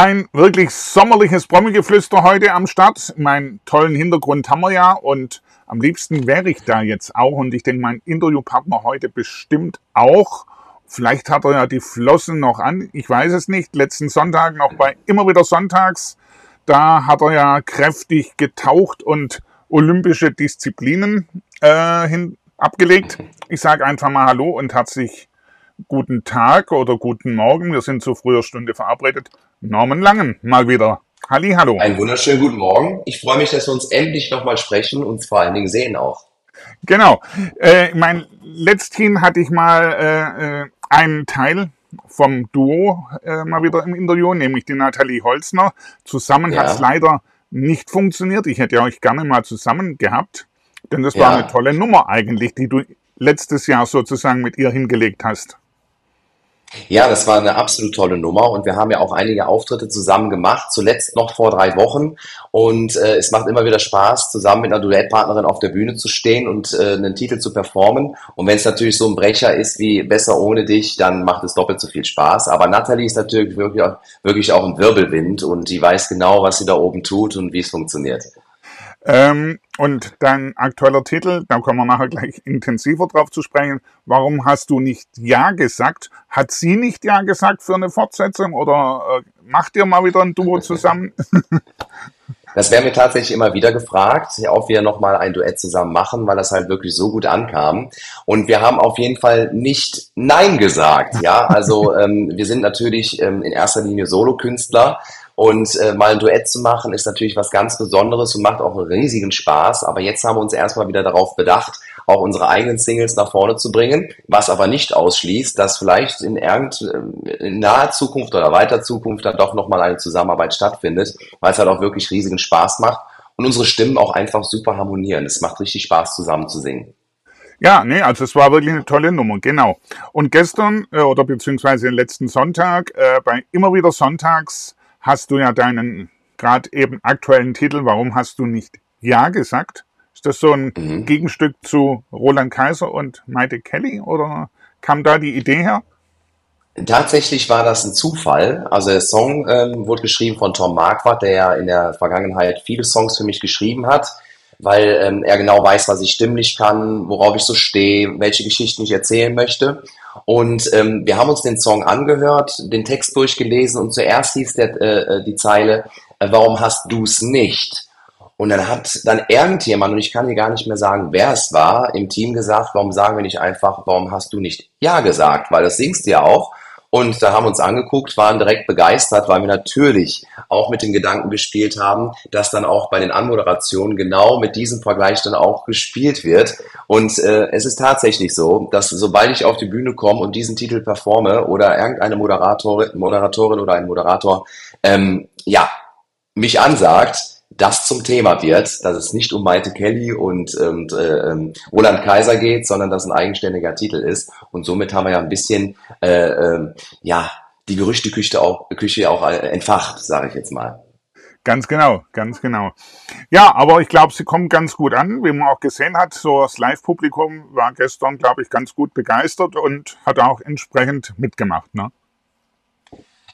ein wirklich sommerliches Promigeflüster heute am Start. Meinen tollen Hintergrund haben wir ja und am liebsten wäre ich da jetzt auch. Und ich denke, mein Interviewpartner heute bestimmt auch. Vielleicht hat er ja die Flossen noch an, ich weiß es nicht. Letzten Sonntag noch bei Immer wieder sonntags, da hat er ja kräftig getaucht und olympische Disziplinen abgelegt. Ich sage einfach mal Hallo und herzlich guten Tag oder guten Morgen. Wir sind zu früher Stunde verabredet. Norman Langen mal wieder. Hallihallo. Einen wunderschönen guten Morgen. Ich freue mich, dass wir uns endlich nochmal sprechen und vor allen Dingen sehen auch. Genau. Mein letzthin hatte ich mal einen Teil vom Duo mal wieder im Interview, nämlich die Nathalie Holzner. Zusammen hat es leider nicht funktioniert. Ich hätte ja euch gerne mal zusammen gehabt, denn das war eine tolle Nummer eigentlich, die du letztes Jahr sozusagen mit ihr hingelegt hast. Ja, das war eine absolut tolle Nummer und wir haben ja auch einige Auftritte zusammen gemacht, zuletzt noch vor 3 Wochen und es macht immer wieder Spaß, zusammen mit einer Duettpartnerin auf der Bühne zu stehen und einen Titel zu performen und wenn es natürlich so ein Brecher ist wie Besser ohne dich, dann macht es doppelt so viel Spaß, aber Nathalie ist natürlich wirklich auch ein Wirbelwind und die weiß genau, was sie da oben tut und wie es funktioniert. Und dein aktueller Titel, da kommen wir nachher gleich intensiver drauf zu sprechen, Warum hast du nicht Ja gesagt? Hat sie nicht Ja gesagt für eine Fortsetzung oder macht ihr mal wieder ein Duo zusammen? Das werden wir tatsächlich immer wieder gefragt, ob wir nochmal ein Duett zusammen machen, weil das halt wirklich so gut ankam. Und wir haben auf jeden Fall nicht Nein gesagt. Ja, also wir sind natürlich in erster Linie Solokünstler. Und mal ein Duett zu machen, ist natürlich was ganz Besonderes und macht auch einen riesigen Spaß. Aber jetzt haben wir uns erstmal wieder darauf bedacht, auch unsere eigenen Singles nach vorne zu bringen. Was aber nicht ausschließt, dass vielleicht in naher Zukunft oder weiter Zukunft dann doch nochmal eine Zusammenarbeit stattfindet, weil es halt auch wirklich riesigen Spaß macht. Und unsere Stimmen auch einfach super harmonieren. Es macht richtig Spaß, zusammen zu singen. Ja, nee, also es war wirklich eine tolle Nummer, genau. Und gestern, oder beziehungsweise letzten Sonntag, bei Immer wieder sonntags, hast du ja deinen gerade eben aktuellen Titel, Warum hast du nicht Ja gesagt? Ist das so ein Gegenstück zu Roland Kaiser und Maite Kelly oder kam da die Idee her? Tatsächlich war das ein Zufall. Also der Song wurde geschrieben von Tom Marquardt, der ja in der Vergangenheit viele Songs für mich geschrieben hat, weil er genau weiß, was ich stimmlich kann, worauf ich so stehe, welche Geschichten ich erzählen möchte. Und wir haben uns den Song angehört, den Text durchgelesen und zuerst hieß die Zeile, warum hast du's nicht? Und dann hat dann irgendjemand, und ich kann dir gar nicht mehr sagen, wer es war, im Team gesagt, warum sagen wir nicht einfach, warum hast du nicht Ja gesagt? Weil das singst du ja auch. Und da haben wir uns angeguckt, waren direkt begeistert, weil wir natürlich auch mit dem Gedanken gespielt haben, dass dann auch bei den Anmoderationen genau mit diesem Vergleich dann auch gespielt wird. Und es ist tatsächlich so, dass sobald ich auf die Bühne komme und diesen Titel performe oder irgendeine Moderatorin oder ein Moderator mich ansagt, das zum Thema wird, dass es nicht um Maite Kelly und Roland Kaiser geht, sondern dass ein eigenständiger Titel ist. Und somit haben wir ja ein bisschen die Gerüchteküche auch entfacht, sage ich jetzt mal. Ganz genau, ganz genau. Ja, aber ich glaube, sie kommen ganz gut an, wie man auch gesehen hat. So das Live-Publikum war gestern, glaube ich, ganz gut begeistert und hat auch entsprechend mitgemacht, ne?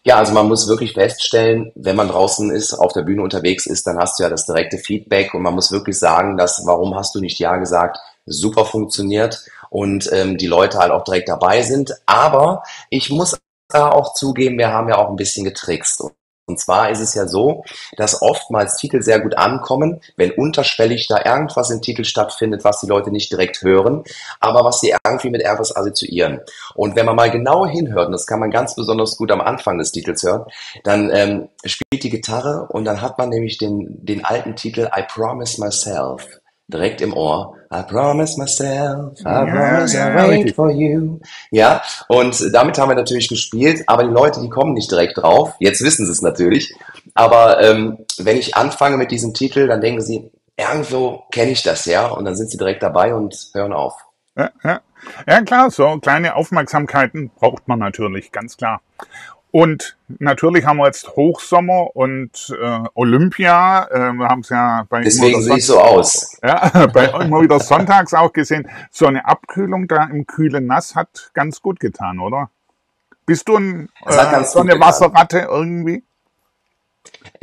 Ja, also man muss wirklich feststellen, wenn man draußen ist, auf der Bühne unterwegs ist, dann hast du ja das direkte Feedback und man muss wirklich sagen, dass Warum hast du nicht Ja gesagt, super funktioniert und die Leute halt auch direkt dabei sind. Aber ich muss da auch zugeben, wir haben ja auch ein bisschen getrickst. Und zwar ist es ja so, dass oftmals Titel sehr gut ankommen, wenn unterschwellig da irgendwas im Titel stattfindet, was die Leute nicht direkt hören, aber was sie irgendwie mit etwas assoziieren. Und wenn man mal genau hinhört, und das kann man ganz besonders gut am Anfang des Titels hören, dann spielt die Gitarre und dann hat man nämlich den alten Titel I Promise Myself direkt im Ohr. I promise myself, I promise I wait for you. Ja, und damit haben wir natürlich gespielt, aber die Leute, die kommen nicht direkt drauf. Jetzt wissen sie es natürlich. Aber wenn ich anfange mit diesem Titel, dann denken sie, irgendwo kenne ich das, ja. Und dann sind sie direkt dabei und hören auf. Ja, ja. Ja klar, so kleine Aufmerksamkeiten braucht man natürlich, ganz klar. Und natürlich haben wir jetzt Hochsommer und Olympia. Wir haben es ja bei Deswegen sehe ich so aus. Ja, bei Immer wieder sonntags auch gesehen. So eine Abkühlung da im kühlen Nass hat ganz gut getan, oder? Bist du so eine Wasserratte irgendwie?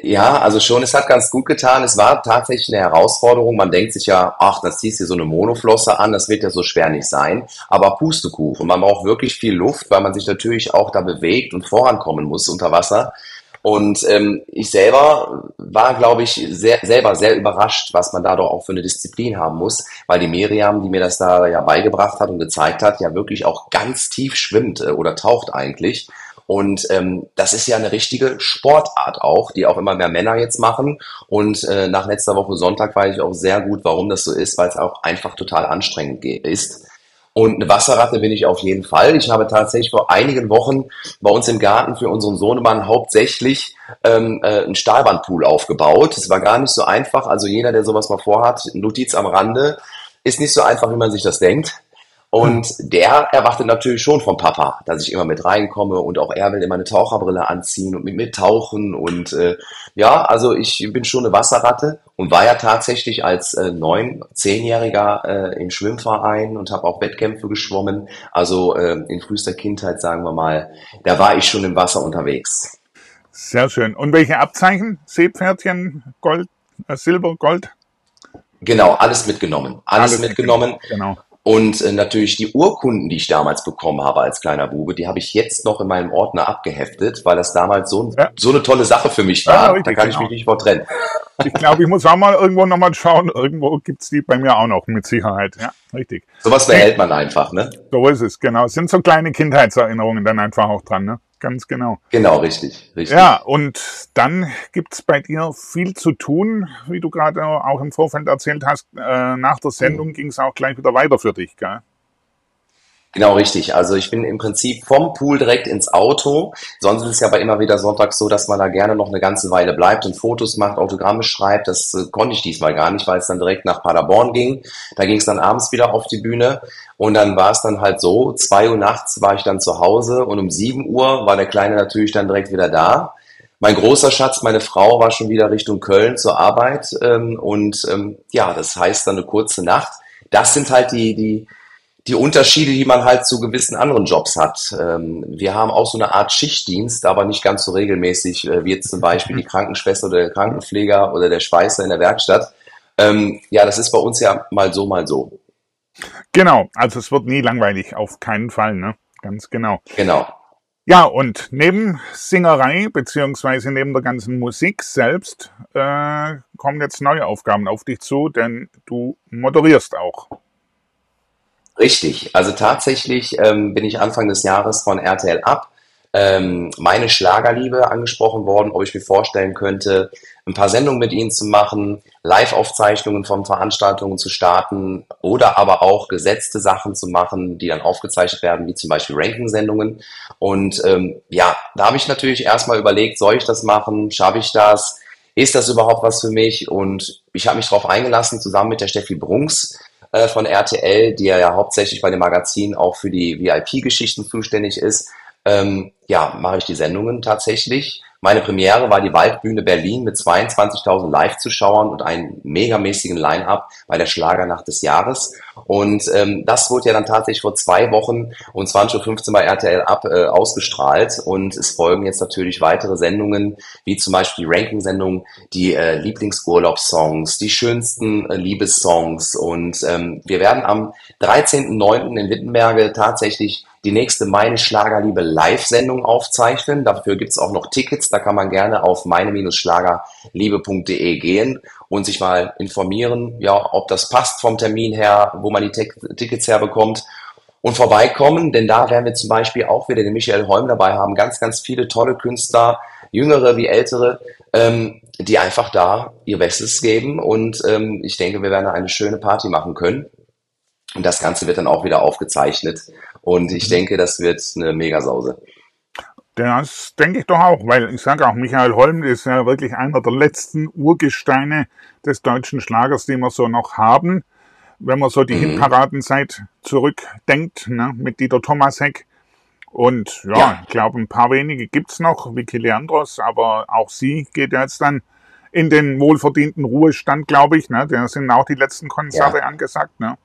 Ja, also schon, es hat ganz gut getan. Es war tatsächlich eine Herausforderung. Man denkt sich ja, ach, das ziehst du so eine Monoflosse an, das wird ja so schwer nicht sein. Aber Pustekuchen, man braucht wirklich viel Luft, weil man sich natürlich auch da bewegt und vorankommen muss unter Wasser. Und ich selber war, glaube ich, sehr überrascht, was man da doch auch für eine Disziplin haben muss, weil die Miriam, die mir das da ja beigebracht hat und gezeigt hat, ja wirklich auch ganz tief schwimmt oder taucht eigentlich. Und das ist ja eine richtige Sportart auch, die auch immer mehr Männer jetzt machen. Und nach letzter Woche Sonntag weiß ich auch sehr gut, warum das so ist, weil es auch einfach total anstrengend ist. Und eine Wasserratte bin ich auf jeden Fall. Ich habe tatsächlich vor einigen Wochen bei uns im Garten für unseren Sohnemann hauptsächlich einen Stahlbandpool aufgebaut. Das war gar nicht so einfach. Also jeder, der sowas mal vorhat, Notiz am Rande, ist nicht so einfach, wie man sich das denkt. Und der erwartet natürlich schon vom Papa, dass ich immer mit reinkomme und auch er will immer eine Taucherbrille anziehen und mit mir tauchen und ja, also ich bin schon eine Wasserratte und war ja tatsächlich als 9-, 10-Jähriger im Schwimmverein und habe auch Wettkämpfe geschwommen, also in frühester Kindheit, sagen wir mal, da war ich schon im Wasser unterwegs. Sehr schön. Und welche Abzeichen? Seepferdchen, Gold, Silber, Gold? Genau, alles mitgenommen. Alles mitgenommen. Genau. Und natürlich die Urkunden, die ich damals bekommen habe als kleiner Bube, die habe ich jetzt noch in meinem Ordner abgeheftet, weil das damals so eine tolle Sache für mich war. Ja, richtig, da kann ich mich nicht vortrennen. Ich glaube, ich muss auch mal irgendwo nochmal schauen. Irgendwo gibt's die bei mir auch noch, mit Sicherheit. Ja, richtig. Sowas behält man einfach, ne? So ist es, genau. Es sind so kleine Kindheitserinnerungen dann einfach auch dran, ne? Ganz genau. Genau, richtig, richtig. Ja, und dann gibt's bei dir viel zu tun, wie du gerade auch im Vorfeld erzählt hast. Nach der Sendung ging's auch gleich wieder weiter für dich, gell? Genau, richtig. Also ich bin im Prinzip vom Pool direkt ins Auto. Sonst ist es ja bei Immer wieder sonntags so, dass man da gerne noch eine ganze Weile bleibt und Fotos macht, Autogramme schreibt. Das konnte ich diesmal gar nicht, weil es dann direkt nach Paderborn ging. Da ging es dann abends wieder auf die Bühne. Und dann war es dann halt so, 2 Uhr nachts war ich dann zu Hause und um 7 Uhr war der Kleine natürlich dann direkt wieder da. Mein großer Schatz, meine Frau, war schon wieder Richtung Köln zur Arbeit. Und ja, das heißt dann eine kurze Nacht. Das sind halt die Unterschiede, die man halt zu gewissen anderen Jobs hat. Wir haben auch so eine Art Schichtdienst, aber nicht ganz so regelmäßig, wie jetzt zum Beispiel die Krankenschwester oder der Krankenpfleger oder der Schweißer in der Werkstatt. Ja, das ist bei uns ja mal so, mal so. Genau, also es wird nie langweilig, auf keinen Fall, ne? Ganz genau. Genau. Ja, und neben Singerei, beziehungsweise neben der ganzen Musik selbst, kommen jetzt neue Aufgaben auf dich zu, denn du moderierst auch. Richtig, also tatsächlich bin ich Anfang des Jahres von RTL ab, Meine Schlagerliebe, angesprochen worden, ob ich mir vorstellen könnte, ein paar Sendungen mit ihnen zu machen, Live-Aufzeichnungen von Veranstaltungen zu starten oder aber auch gesetzte Sachen zu machen, die dann aufgezeichnet werden, wie zum Beispiel Ranking-Sendungen. Und ja, da habe ich natürlich erstmal überlegt, soll ich das machen, schaffe ich das, ist das überhaupt was für mich? Und ich habe mich darauf eingelassen, zusammen mit der Steffi Brungs von RTL, die ja hauptsächlich bei dem Magazin auch für die VIP-Geschichten zuständig ist, ja, mache ich die Sendungen tatsächlich. Meine Premiere war die Waldbühne Berlin mit 22.000 Live-Zuschauern und einem megamäßigen Line-Up bei der Schlagernacht des Jahres. Und das wurde ja dann tatsächlich vor 2 Wochen um 20.15 Uhr bei RTL ab ausgestrahlt. Und es folgen jetzt natürlich weitere Sendungen, wie zum Beispiel die Ranking-Sendung, die Lieblingsurlaubssongs, die schönsten Liebessongs. Und wir werden am 13.09. in Wittenberge tatsächlich die nächste Meine Schlagerliebe Live-Sendung aufzeichnen. Dafür gibt's auch noch Tickets. Da kann man gerne auf meine-schlagerliebe.de gehen und sich mal informieren, ja, ob das passt vom Termin her, wo man die Tickets herbekommt. Und vorbeikommen, denn da werden wir zum Beispiel auch wieder den Michael Holm dabei haben. Ganz, ganz viele tolle Künstler, jüngere wie ältere, die einfach da ihr Bestes geben. Und ich denke, wir werden eine schöne Party machen können. Und das Ganze wird dann auch wieder aufgezeichnet. Und ich denke, das wird eine Megasause. Das denke ich doch auch, weil ich sage auch, Michael Holm ist ja wirklich einer der letzten Urgesteine des deutschen Schlagers, die wir so noch haben. Wenn man so die Hitparadenzeit zurückdenkt, ne, mit Dieter Thomas Heck. Und ja, ich glaube, ein paar wenige gibt's noch, Vicky Leandros, aber auch sie geht jetzt dann in den wohlverdienten Ruhestand, glaube ich. Ne? Da sind auch die letzten Konzerte angesagt, ne?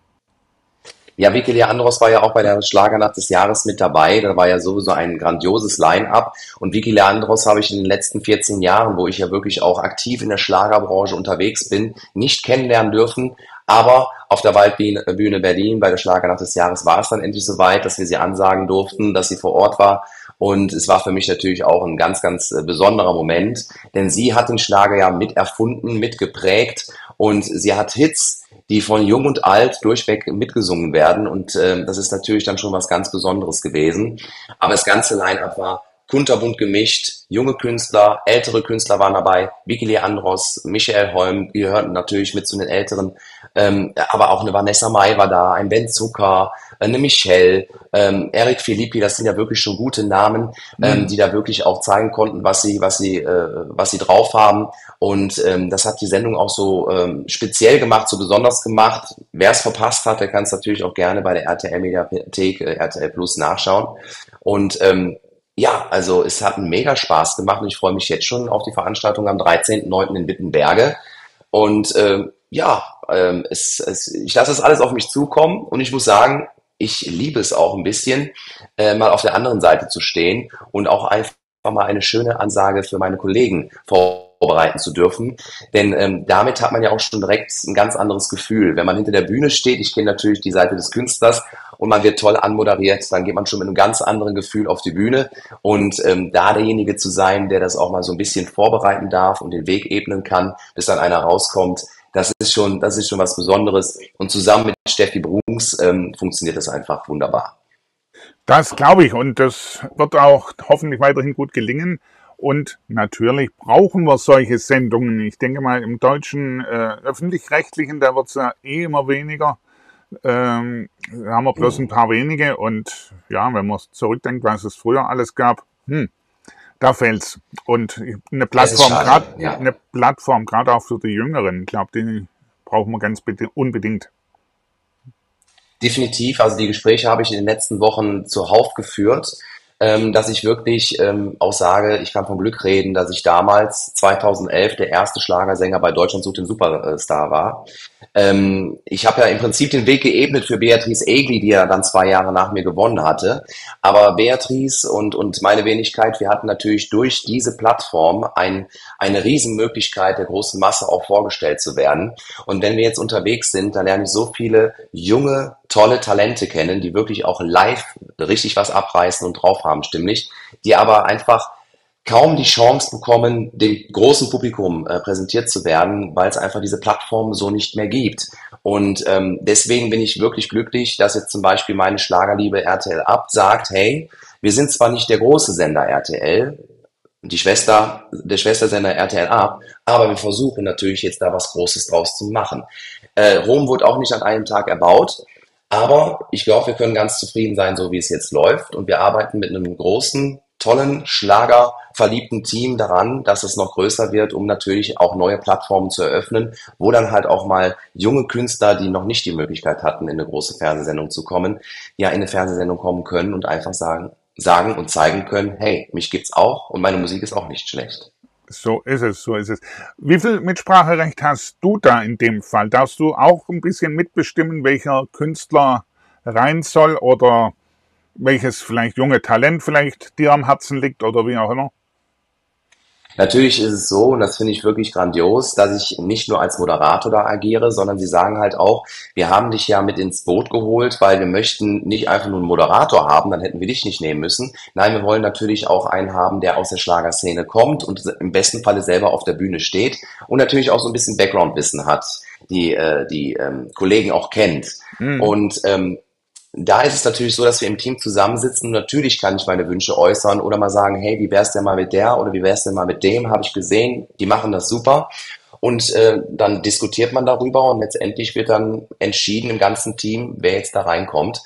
Ja, Vicky Leandros war ja auch bei der Schlagernacht des Jahres mit dabei. Da war ja sowieso ein grandioses Line-Up. Und Vicky Leandros habe ich in den letzten 14 Jahren, wo ich ja wirklich auch aktiv in der Schlagerbranche unterwegs bin, nicht kennenlernen dürfen. Aber auf der Waldbühne Berlin bei der Schlagernacht des Jahres war es dann endlich soweit, dass wir sie ansagen durften, dass sie vor Ort war. Und es war für mich natürlich auch ein ganz, ganz besonderer Moment. Denn sie hat den Schlager ja mit erfunden, mitgeprägt. Und sie hat Hits, die von jung und alt durchweg mitgesungen werden. Und das ist natürlich dann schon was ganz Besonderes gewesen. Aber das ganze Line-Up war kunterbunt gemischt. Junge Künstler, ältere Künstler waren dabei. Vicky Leandros, Michael Holm, die gehörten natürlich mit zu den Älteren. Aber auch eine Vanessa Mai war da, ein Ben Zucker, eine Michelle, Eric Filippi, das sind ja wirklich schon gute Namen, die da wirklich auch zeigen konnten, was sie drauf haben. Und das hat die Sendung auch so speziell gemacht, so besonders gemacht. Wer es verpasst hat, der kann es natürlich auch gerne bei der RTL-Mediathek, RTL Plus nachschauen. Und ja, also es hat einen mega Spaß gemacht und ich freue mich jetzt schon auf die Veranstaltung am 13.09. in Wittenberge. Und ich lasse das alles auf mich zukommen und ich muss sagen, ich liebe es auch ein bisschen, mal auf der anderen Seite zu stehen und auch einfach mal eine schöne Ansage für meine Kollegen vorbereiten zu dürfen, denn damit hat man ja auch schon direkt ein ganz anderes Gefühl. Wenn man hinter der Bühne steht, ich kenne natürlich die Seite des Künstlers und man wird toll anmoderiert, dann geht man schon mit einem ganz anderen Gefühl auf die Bühne und da derjenige zu sein, der das auch mal so ein bisschen vorbereiten darf und den Weg ebnen kann, bis dann einer rauskommt, das ist schon was Besonderes. Und zusammen mit Steffi Brungs funktioniert das einfach wunderbar. Das glaube ich und das wird auch hoffentlich weiterhin gut gelingen. Und natürlich brauchen wir solche Sendungen. Ich denke mal, im deutschen Öffentlich-Rechtlichen, da wird es ja eh immer weniger. Da haben wir bloß ein paar wenige. Und ja, wenn man zurückdenkt, was es früher alles gab, da fällt's. Und eine Plattform, gerade auch für die Jüngeren, ich glaube, die brauchen wir ganz unbedingt. Definitiv. Also die Gespräche habe ich in den letzten Wochen zuhauf geführt. Dass ich wirklich auch sage, ich kann vom Glück reden, dass ich damals 2011 der erste Schlagersänger bei Deutschland sucht den Superstar war. Ich habe ja im Prinzip den Weg geebnet für Beatrice Egli, die ja dann 2 Jahre nach mir gewonnen hatte. Aber Beatrice und meine Wenigkeit, wir hatten natürlich durch diese Plattform eine Riesenmöglichkeit, der großen Masse auch vorgestellt zu werden. Und wenn wir jetzt unterwegs sind, da lerne ich so viele junge, tolle Talente kennen, die wirklich auch live richtig was abreißen und drauf haben, stimmlich, die aber einfach kaum die Chance bekommen, dem großen Publikum präsentiert zu werden, weil es einfach diese Plattform so nicht mehr gibt. Und deswegen bin ich wirklich glücklich, dass jetzt zum Beispiel meine Schlagerliebe RTL absagt, hey, wir sind zwar nicht der große Sender RTL, der Schwestersender RTL ab, aber wir versuchen natürlich jetzt da was Großes draus zu machen. Rom wurde auch nicht an einem Tag erbaut, aber ich glaube, wir können ganz zufrieden sein, so wie es jetzt läuft. Und wir arbeiten mit einem großen, tollen, schlagerverliebten Team daran, dass es noch größer wird, um natürlich auch neue Plattformen zu eröffnen, wo dann halt auch mal junge Künstler, die noch nicht die Möglichkeit hatten, in eine große Fernsehsendung zu kommen, ja in eine Fernsehsendung kommen können und einfach sagen und zeigen können, hey, mich gibt's auch und meine Musik ist auch nicht schlecht. So ist es, so ist es. Wie viel Mitspracherecht hast du da in dem Fall? Darfst du auch ein bisschen mitbestimmen, welcher Künstler rein soll oder welches vielleicht junge Talent vielleicht dir am Herzen liegt oder wie auch immer? Natürlich ist es so, und das finde ich wirklich grandios, dass ich nicht nur als Moderator da agiere, sondern sie sagen halt auch, wir haben dich ja mit ins Boot geholt, weil wir möchten nicht einfach nur einen Moderator haben, dann hätten wir dich nicht nehmen müssen. Nein, wir wollen natürlich auch einen haben, der aus der Schlagerszene kommt und im besten Falle selber auf der Bühne steht und natürlich auch so ein bisschen Background-Wissen hat, die Kollegen auch kennt. Und da ist es natürlich so, dass wir im Team zusammensitzen. Natürlich kann ich meine Wünsche äußern oder mal sagen, hey, wie wär's denn mal mit der oder wie wär's denn mal mit dem? Habe ich gesehen, die machen das super. Und dann diskutiert man darüber und letztendlich wird dann entschieden im ganzen Team, wer jetzt da reinkommt.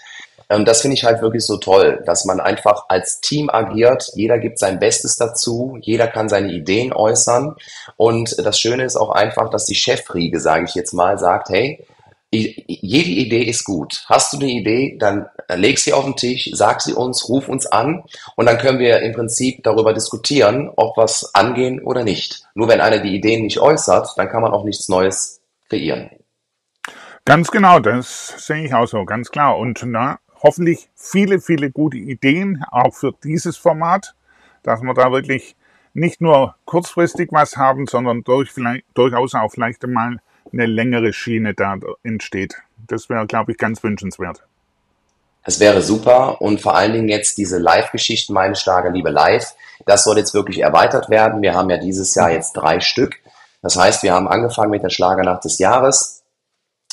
Das finde ich halt wirklich so toll, dass man einfach als Team agiert. Jeder gibt sein Bestes dazu, jeder kann seine Ideen äußern. Und das Schöne ist auch einfach, dass die Chefriege, sage ich jetzt mal, sagt, hey, jede Idee ist gut. Hast du eine Idee, dann leg sie auf den Tisch, sag sie uns, ruf uns an und dann können wir im Prinzip darüber diskutieren, ob was angehen oder nicht. Nur wenn einer die Ideen nicht äußert, dann kann man auch nichts Neues kreieren. Ganz genau, das sehe ich auch so, ganz klar. Und na, hoffentlich viele, viele gute Ideen, auch für dieses Format, dass wir da wirklich nicht nur kurzfristig was haben, sondern durchaus auch vielleicht mal eine längere Schiene da entsteht. Das wäre, glaube ich, ganz wünschenswert. Das wäre super und vor allen Dingen jetzt diese Live-Geschichten, Meine Schlagerliebe live, das soll jetzt wirklich erweitert werden. Wir haben ja dieses Jahr jetzt 3 Stück. Das heißt, wir haben angefangen mit der Schlagernacht des Jahres.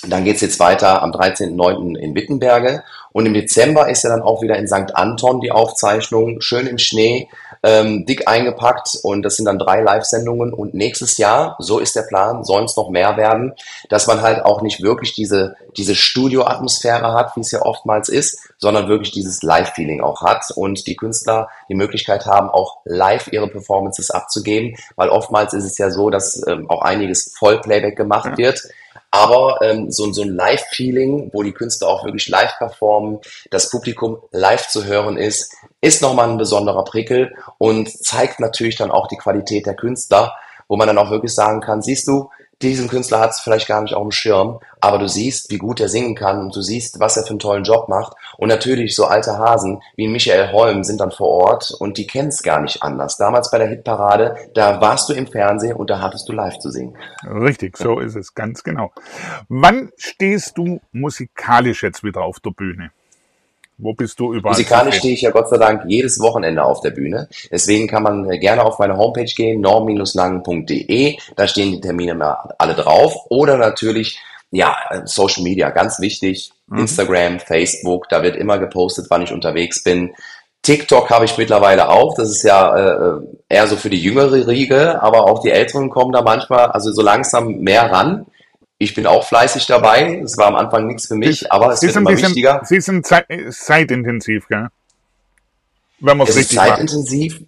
Dann geht's jetzt weiter am 13.09. in Wittenberge und im Dezember ist ja dann auch wieder in St. Anton die Aufzeichnung, schön im Schnee, dick eingepackt und das sind dann 3 Live-Sendungen und nächstes Jahr, so ist der Plan, sollen es noch mehr werden, dass man halt auch nicht wirklich diese Studio-Atmosphäre hat, wie es ja oftmals ist, sondern wirklich dieses Live-Feeling auch hat und die Künstler die Möglichkeit haben, auch live ihre Performances abzugeben, weil oftmals ist es ja so, dass auch einiges Vollplayback gemacht wird. Aber so ein Live-Feeling, wo die Künstler auch wirklich live performen, das Publikum live zu hören ist, ist nochmal ein besonderer Prickel und zeigt natürlich dann auch die Qualität der Künstler, wo man dann auch wirklich sagen kann, siehst du, diesen Künstler hat es vielleicht gar nicht auf dem Schirm, aber du siehst, wie gut er singen kann und du siehst, was er für einen tollen Job macht. Und natürlich so alte Hasen wie Michael Holm sind dann vor Ort und die kennen es gar nicht anders. Damals bei der Hitparade, da warst du im Fernsehen und da hattest du live zu singen. Richtig, so ist es, ganz genau. Wann stehst du musikalisch jetzt wieder auf der Bühne? Wo bist du überall? Musikalisch stehe ich ja Gott sei Dank jedes Wochenende auf der Bühne. Deswegen kann man gerne auf meine Homepage gehen, norm-langen.de. Da stehen die Termine mal alle drauf. Oder natürlich, ja, Social Media, ganz wichtig. Instagram, Facebook, da wird immer gepostet, wann ich unterwegs bin. TikTok habe ich mittlerweile auch. Das ist ja eher so für die jüngere Riege. Aber auch die Älteren kommen da manchmal, also so langsam mehr ran. Ich bin auch fleißig dabei. Es war am Anfang nichts für mich, aber es wird immer wichtiger. Sie sind zeitintensiv, gell? Wenn man es richtig macht. Zeitintensiv,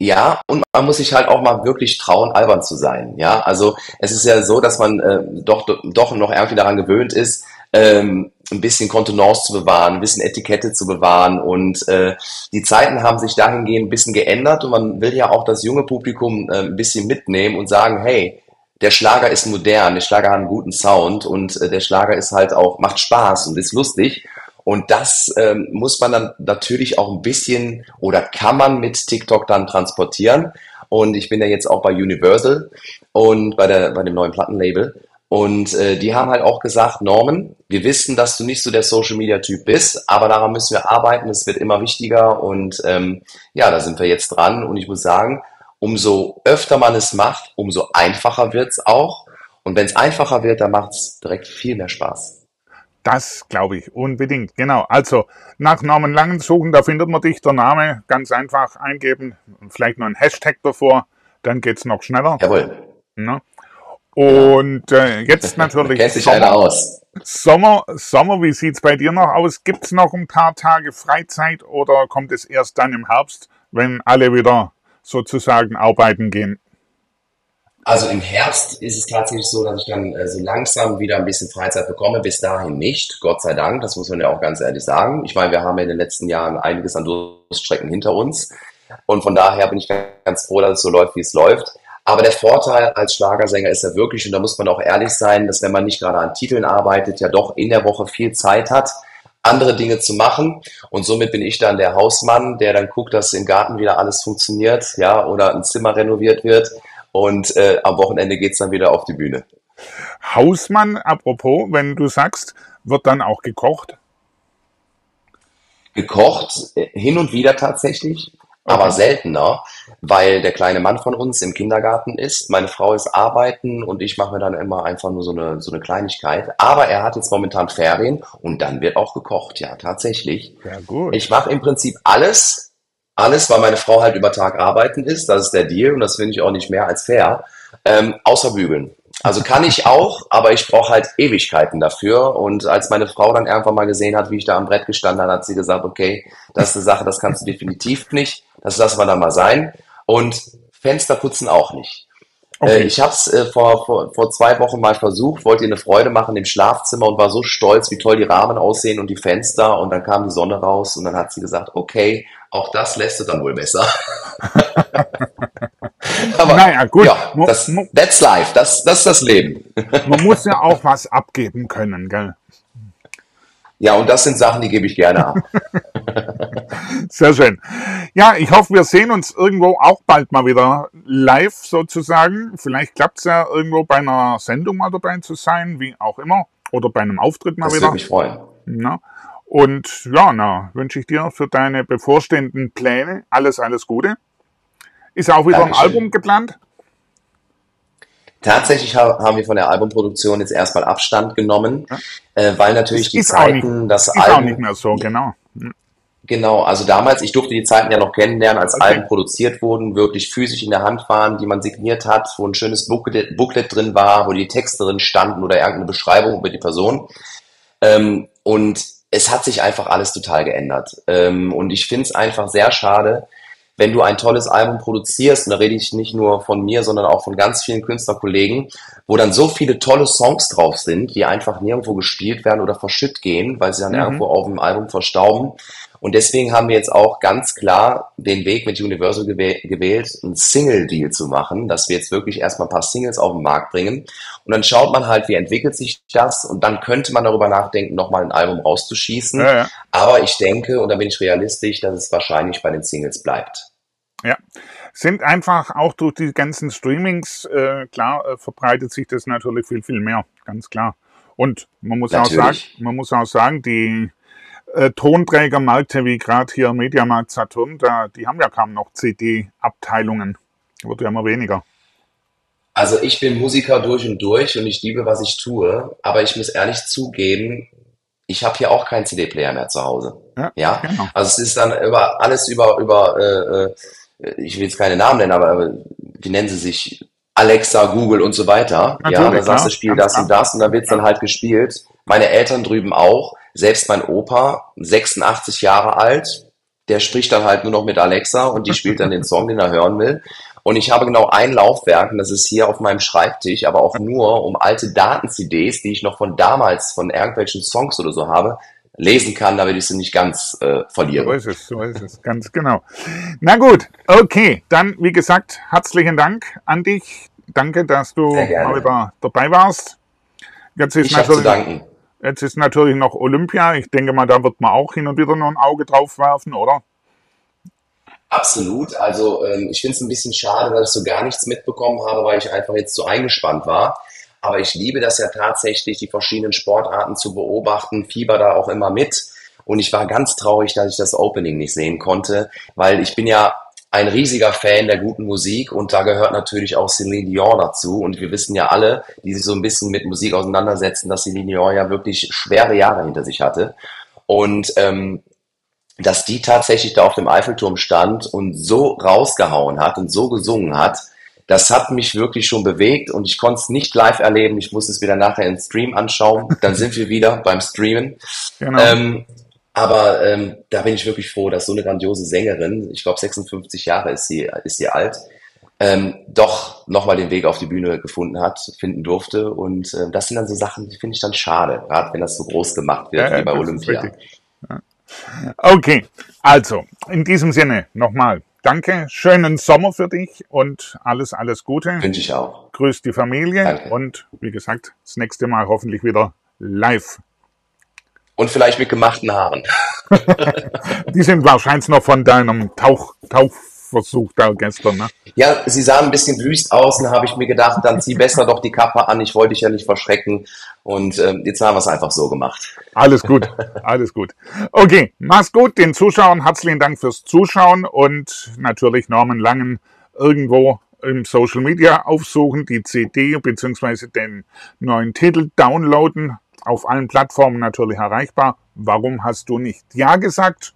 ja. Und man muss sich halt auch mal wirklich trauen, albern zu sein. Ja, also es ist ja so, dass man doch noch irgendwie daran gewöhnt ist, ein bisschen Kontenance zu bewahren, ein bisschen Etikette zu bewahren und die Zeiten haben sich dahingehend ein bisschen geändert und man will ja auch das junge Publikum ein bisschen mitnehmen und sagen, hey, der Schlager ist modern, der Schlager hat einen guten Sound und der Schlager ist halt auch, macht Spaß und ist lustig. Und das muss man dann natürlich auch ein bisschen oder kann man mit TikTok dann transportieren. Und ich bin ja jetzt auch bei Universal und bei dem neuen Plattenlabel. Und die haben halt auch gesagt, Norman, wir wissen, dass du nicht so der Social-Media-Typ bist, aber daran müssen wir arbeiten, es wird immer wichtiger. Und ja, da sind wir jetzt dran und ich muss sagen, umso öfter man es macht, umso einfacher wird es auch. Und wenn es einfacher wird, dann macht es direkt viel mehr Spaß. Das glaube ich unbedingt, genau. Also nach Norman Langen suchen, da findet man dich, der Name ganz einfach eingeben, vielleicht noch ein Hashtag davor, dann geht es noch schneller. Jawohl. Na? Und jetzt natürlich kennt sich einer aus. Sommer, wie sieht es bei dir noch aus? Gibt es noch ein paar Tage Freizeit oder kommt es erst dann im Herbst, wenn alle wieder sozusagen arbeiten gehen? Also im Herbst ist es tatsächlich so, dass ich dann so langsam wieder ein bisschen Freizeit bekomme. Bis dahin nicht, Gott sei Dank. Das muss man ja auch ganz ehrlich sagen. Ich meine, wir haben ja in den letzten Jahren einiges an Durststrecken hinter uns. Und von daher bin ich ganz froh, dass es so läuft, wie es läuft. Aber der Vorteil als Schlagersänger ist ja wirklich, und da muss man auch ehrlich sein, dass wenn man nicht gerade an Titeln arbeitet, ja doch in der Woche viel Zeit hat, andere Dinge zu machen und somit bin ich dann der Hausmann, der dann guckt, dass im Garten wieder alles funktioniert, ja, oder ein Zimmer renoviert wird und am Wochenende geht's dann wieder auf die Bühne. Hausmann, apropos, wenn du sagst, wird dann auch gekocht? Gekocht, hin und wieder tatsächlich, aber seltener, weil der kleine Mann von uns im Kindergarten ist, meine Frau ist arbeiten und ich mache mir dann immer einfach nur so eine Kleinigkeit. Aber er hat jetzt momentan Ferien und dann wird auch gekocht, ja, tatsächlich. Ja, gut. Ich mache im Prinzip alles, weil meine Frau halt über Tag arbeiten ist, das ist der Deal und das finde ich auch nicht mehr als fair, außer bügeln. Also kann ich auch, aber ich brauche halt Ewigkeiten dafür. Und als meine Frau dann irgendwann mal gesehen hat, wie ich da am Brett gestanden habe, hat sie gesagt, okay, das ist eine Sache, das kannst du definitiv nicht. Das lassen wir dann mal sein. Und Fenster putzen auch nicht. Okay. Ich habe es vor 2 Wochen mal versucht, wollte ihr eine Freude machen im Schlafzimmer und war so stolz, wie toll die Rahmen aussehen und die Fenster. Und dann kam die Sonne raus und dann hat sie gesagt, okay, auch das lässt du dann wohl besser. Aber Naja, gut. Ja, that's life, das ist das Leben. Man muss ja auch was abgeben können, gell? Ja, und das sind Sachen, die gebe ich gerne ab. Sehr schön. Ja, ich hoffe, wir sehen uns irgendwo auch bald mal wieder live sozusagen. Vielleicht klappt es ja irgendwo bei einer Sendung mal dabei zu sein, wie auch immer. Oder bei einem Auftritt mal wieder. Das würde mich freuen. Na? Und ja, wünsche ich dir für deine bevorstehenden Pläne alles, alles Gute. Ist auch wieder Dankeschön. Ein Album geplant? Tatsächlich haben wir von der Albumproduktion jetzt erstmal Abstand genommen, ja. Weil natürlich die Zeiten, das Album... Ist auch nicht mehr so, genau. Genau, also damals, ich durfte die Zeiten ja noch kennenlernen, als Alben produziert wurden, wirklich physisch in der Hand waren, die man signiert hat, wo ein schönes Booklet drin war, wo die Texte drin standen oder irgendeine Beschreibung über die Person. Und es hat sich einfach alles total geändert. Und ich finde es einfach sehr schade, wenn du ein tolles Album produzierst, und da rede ich nicht nur von mir, sondern auch von ganz vielen Künstlerkollegen, wo dann so viele tolle Songs drauf sind, die einfach nirgendwo gespielt werden oder verschütt gehen, weil sie dann irgendwo auf dem Album verstauben. Und deswegen haben wir jetzt auch ganz klar den Weg mit Universal gewählt, einen Single-Deal zu machen, dass wir jetzt wirklich erstmal ein paar Singles auf den Markt bringen. Und dann schaut man halt, wie entwickelt sich das? Und dann könnte man darüber nachdenken, nochmal ein Album rauszuschießen. Ja, ja. Aber ich denke, und da bin ich realistisch, dass es wahrscheinlich bei den Singles bleibt. Ja, sind einfach auch durch die ganzen Streamings, klar, verbreitet sich das natürlich viel, viel mehr, ganz klar. Und man muss auch sagen, die... Tonträgermärkte wie gerade hier Mediamarkt, Saturn, die haben ja kaum noch CD-Abteilungen. Wird ja immer weniger. Also ich bin Musiker durch und durch und ich liebe, was ich tue. Aber ich muss ehrlich zugeben, ich habe hier auch keinen CD-Player mehr zu Hause. Ja, ja? Genau. Also es ist dann über ich will jetzt keine Namen nennen, aber wie nennen sie sich? Alexa, Google und so weiter. Natürlich, ja, da sagst du, spiel das und das und dann wird es dann halt gespielt. Meine Eltern drüben auch. Selbst mein Opa, 86 Jahre alt, der spricht dann halt nur noch mit Alexa und die spielt dann den Song, den er hören will. Und ich habe genau ein Laufwerk, und das ist hier auf meinem Schreibtisch, aber auch nur, um alte Daten-CDs, die ich noch von damals, von irgendwelchen Songs oder so habe, lesen kann, damit ich sie nicht ganz verliere. So ist es, ganz genau. Na gut, okay, dann wie gesagt, herzlichen Dank an dich. Danke, dass du mal wieder dabei warst. Ich habe zu danken. Jetzt ist natürlich noch Olympia. Ich denke mal, da wird man auch hin und wieder noch ein Auge drauf werfen, oder? Absolut. Also ich finde es ein bisschen schade, dass ich so gar nichts mitbekommen habe, weil ich einfach jetzt so eingespannt war. Aber ich liebe das ja tatsächlich, die verschiedenen Sportarten zu beobachten, fieber da auch immer mit. Und ich war ganz traurig, dass ich das Opening nicht sehen konnte, weil ich bin ja ein riesiger Fan der guten Musik und da gehört natürlich auch Celine Dion dazu und wir wissen ja alle, die sich so ein bisschen mit Musik auseinandersetzen, dass Celine Dion ja wirklich schwere Jahre hinter sich hatte und dass die tatsächlich da auf dem Eiffelturm stand und so rausgehauen hat und so gesungen hat, das hat mich wirklich schon bewegt und ich konnte es nicht live erleben, ich musste es wieder nachher im Stream anschauen, dann sind wir wieder beim Streamen. Genau. Aber da bin ich wirklich froh, dass so eine grandiose Sängerin, ich glaube 56 Jahre ist sie alt, doch nochmal den Weg auf die Bühne finden durfte. Und das sind dann so Sachen, die finde ich dann schade, gerade wenn das so groß gemacht wird wie bei Olympia. Ja. Okay, also in diesem Sinne nochmal danke, schönen Sommer für dich und alles, alles Gute. Wünsche ich auch. Grüß die Familie und wie gesagt, das nächste Mal hoffentlich wieder live. Und vielleicht mit gemachten Haaren. Die sind wahrscheinlich noch von deinem Tauchversuch da gestern, ne? Ja, sie sahen ein bisschen wüst aus und habe ich mir gedacht, dann zieh besser doch die Kappe an. Ich wollte dich ja nicht verschrecken. Und jetzt haben wir es einfach so gemacht. Alles gut, alles gut. Okay, mach's gut den Zuschauern. Herzlichen Dank fürs Zuschauen. Und natürlich Norman Langen irgendwo im Social Media aufsuchen, die CD bzw. den neuen Titel downloaden. Auf allen Plattformen natürlich erreichbar. Warum hast du nicht Ja gesagt?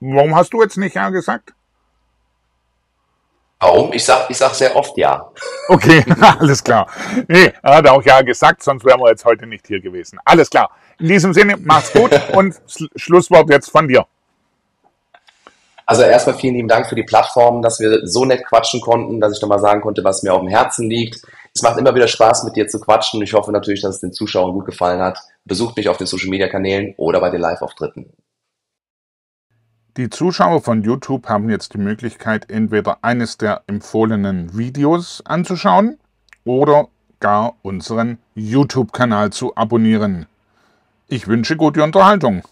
Warum hast du jetzt nicht Ja gesagt? Warum? Ich sag sehr oft Ja. Okay, alles klar. Nee, er hat auch Ja gesagt, sonst wären wir jetzt heute nicht hier gewesen. Alles klar. In diesem Sinne, mach's gut und Schlusswort jetzt von dir. Also erstmal vielen lieben Dank für die Plattform, dass wir so nett quatschen konnten, dass ich nochmal sagen konnte, was mir auf dem Herzen liegt. Es macht immer wieder Spaß, mit dir zu quatschen. Ich hoffe natürlich, dass es den Zuschauern gut gefallen hat. Besucht mich auf den Social-Media-Kanälen oder bei den Live-Auftritten. Die Zuschauer von YouTube haben jetzt die Möglichkeit, entweder eines der empfohlenen Videos anzuschauen oder gar unseren YouTube-Kanal zu abonnieren. Ich wünsche gute Unterhaltung.